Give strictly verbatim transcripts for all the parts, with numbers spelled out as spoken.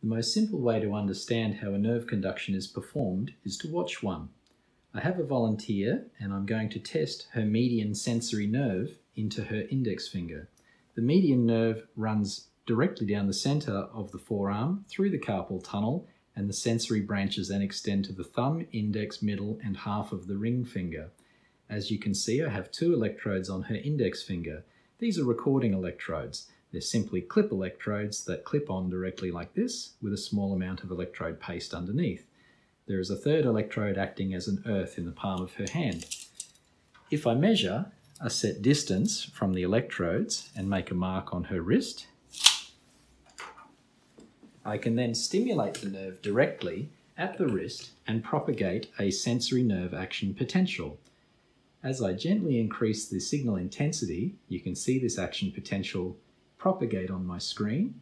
The most simple way to understand how a nerve conduction is performed is to watch one. I have a volunteer and I'm going to test her median sensory nerve into her index finger. The median nerve runs directly down the center of the forearm through the carpal tunnel, and the sensory branches then extend to the thumb, index, middle and half of the ring finger. As you can see, I have two electrodes on her index finger. These are recording electrodes. They're simply clip electrodes that clip on directly like this with a small amount of electrode paste underneath. There is a third electrode acting as an earth in the palm of her hand. If I measure a set distance from the electrodes and make a mark on her wrist, I can then stimulate the nerve directly at the wrist and propagate a sensory nerve action potential. As I gently increase the signal intensity, you can see this action potential propagate on my screen,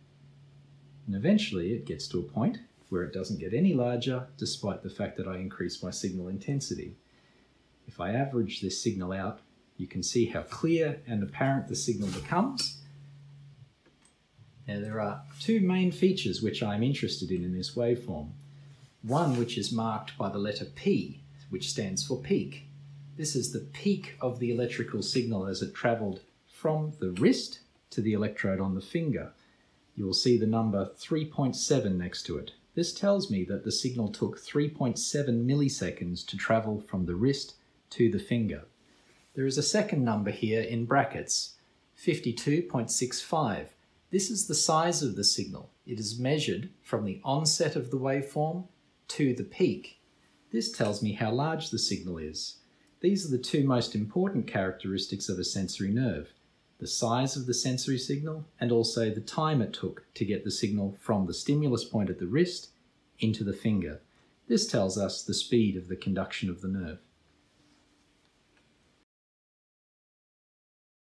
and eventually it gets to a point where it doesn't get any larger despite the fact that I increase my signal intensity. If I average this signal out, you can see how clear and apparent the signal becomes. Now there are two main features which I'm interested in in this waveform. One which is marked by the letter P, which stands for peak. This is the peak of the electrical signal as it travelled from the wrist to the electrode on the finger. You will see the number three point seven next to it. This tells me that the signal took three point seven milliseconds to travel from the wrist to the finger. There is a second number here in brackets, fifty-two point six five. This is the size of the signal. It is measured from the onset of the waveform to the peak. This tells me how large the signal is. These are the two most important characteristics of a sensory nerve: the size of the sensory signal and also the time it took to get the signal from the stimulus point at the wrist into the finger. This tells us the speed of the conduction of the nerve.